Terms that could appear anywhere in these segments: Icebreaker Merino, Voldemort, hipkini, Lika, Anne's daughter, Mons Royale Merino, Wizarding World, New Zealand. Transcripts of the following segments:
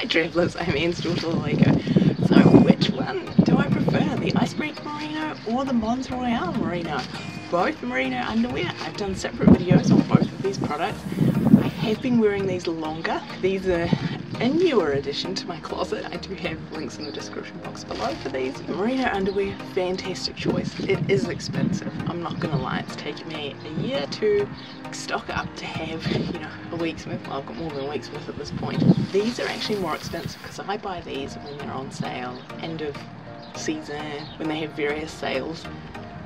Hi travellers, I'm Anne's daughter Lika. So which one do I prefer, the Icebreaker Merino or the Mons Royale Merino? Both merino underwear. I've done separate videos on both of these products. I have been wearing these longer. These are a newer addition to my closet. I do have links in the description box below for these. Merino underwear, fantastic choice. It is expensive, I'm not gonna lie. It's taken me a year to stock up to have, you know, a week's worth. Well, I've got more than a week's worth at this point. These are actually more expensive because I buy these when they're on sale, end of season, when they have various sales,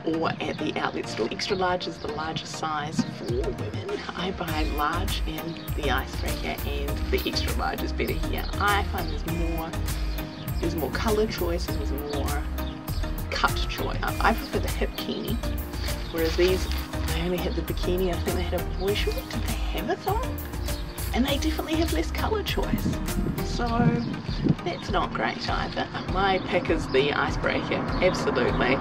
or at the outlet store. Extra large is the largest size for women. I buy large in the Icebreaker, and the extra large is better here. I find there's more colour choice and there's more cut choice. I prefer the hipkini, whereas these, they only had the bikini. I think they had a boy short. Did they have a thong? And they definitely have less colour choice, so that's not great either. My pick is the Icebreaker, absolutely.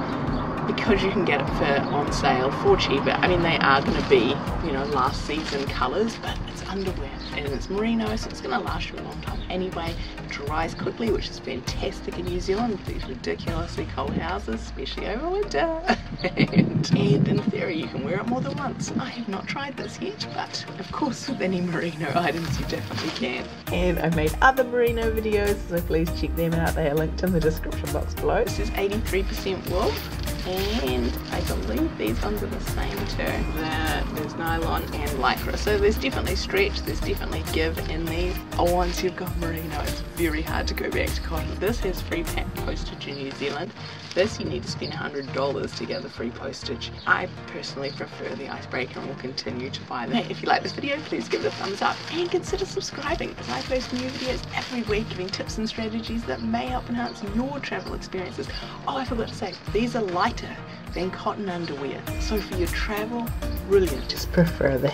Because you can get it for on sale for cheaper. I mean, they are going to be, you know, last season colours, but it's underwear and it's merino, so it's going to last you a long time anyway. It dries quickly, which is fantastic in New Zealand, these ridiculously cold houses, especially over winter. And in theory you can wear it more than once. I have not tried this yet, but of course with any merino items you definitely can. And I've made other merino videos, so please check them out. They are linked in the description box below. This is 83% wool. And I believe these ones are the same too. There's nylon and lycra, so there's definitely stretch, there's definitely give in these. Oh, once you've got merino, it's very hard to go back to cotton. This has free postage in New Zealand. This you need to spend $100 to get the free postage. I personally prefer the Icebreaker and will continue to buy them. Hey, if you like this video, please give it a thumbs up and consider subscribing, as I post new videos every week giving tips and strategies that may help enhance your travel experiences. Oh, I forgot to say, these are lighter than cotton underwear, so for your travel, brilliant. Just prefer the